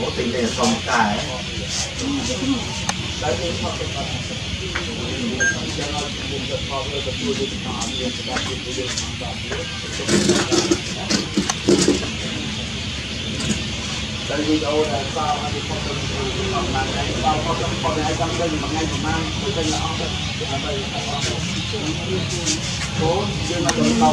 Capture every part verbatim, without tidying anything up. cố tình để phòng cài tại vì đâu là sao anh đi không được không làm này sao không được không được ai sang đây mà ngay mà mang tôi thấy là ông đây là đây số nhưng mà tôi lo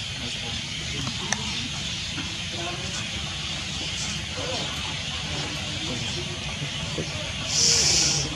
Để Hãy subscribe cho kênh Ghiền Mì Gõ Để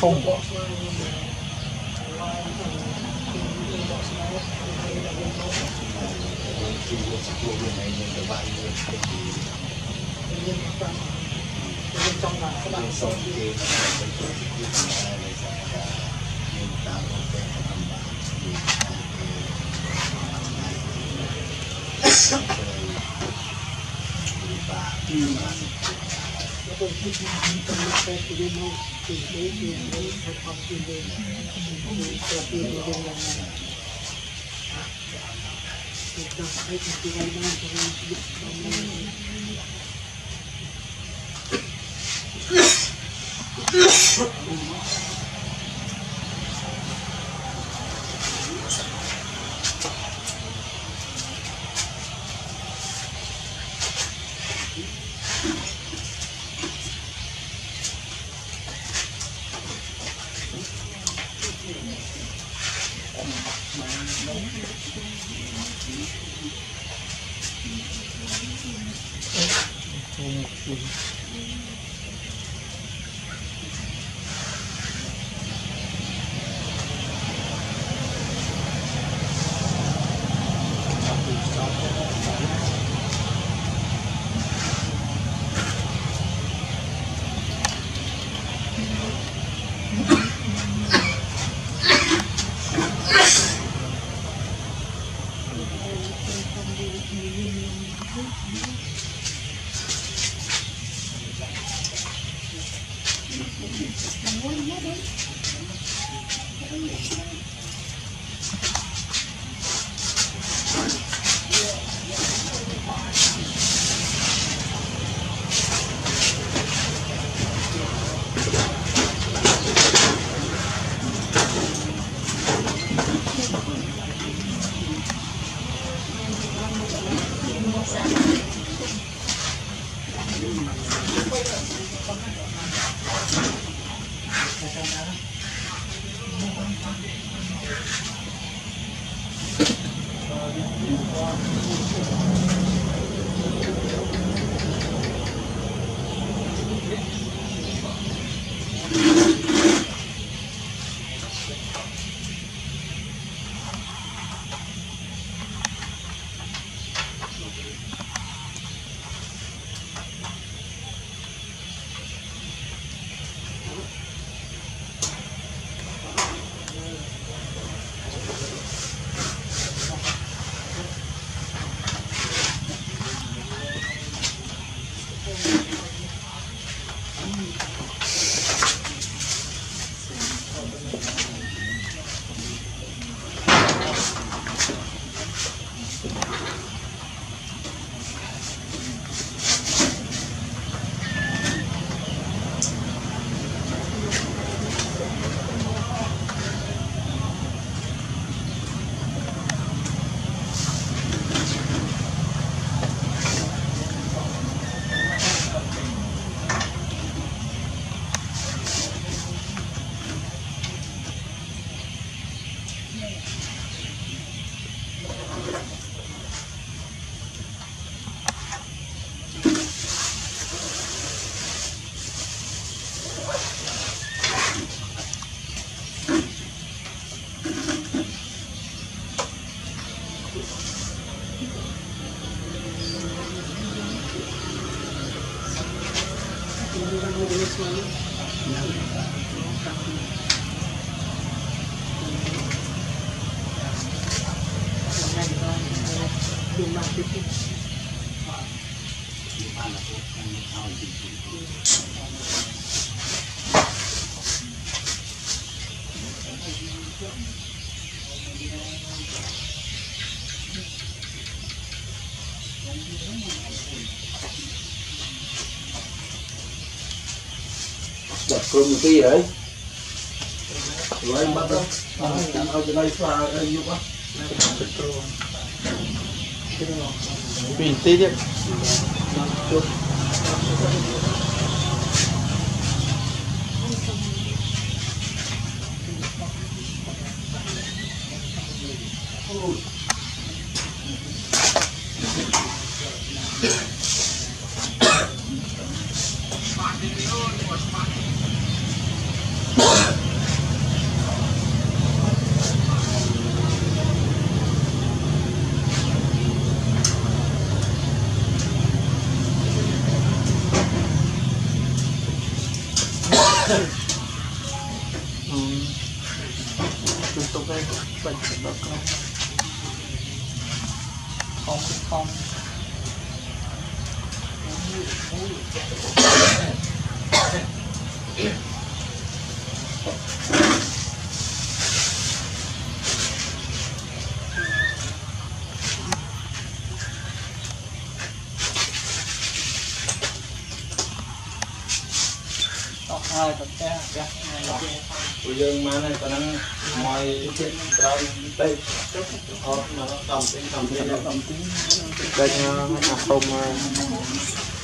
không bỏ lỡ những video hấp dẫn Hãy subscribe cho kênh Ghiền Mì Gõ Để không bỏ lỡ những mặc mà to cho cao không trong là các bạn sống thì tôi thích những tâm lý phép của đêm hôm thì đấy thì đấy thật học tiền đêm mình có những tờ tiền của đêm lần này thì tôi thấy thật kỳ đây đang cho nên giúp đồng lên đặt cơm một tí đấy, rồi em bắt đó, làm ao cho đây pha đây vô quá, bình tí chứ, Tôi về bệnh bậc không không không hai tập cha cha của dương má này còn đang mồi trên tròn đây họ mà nó tầm tính tầm tính tầm tính đây là không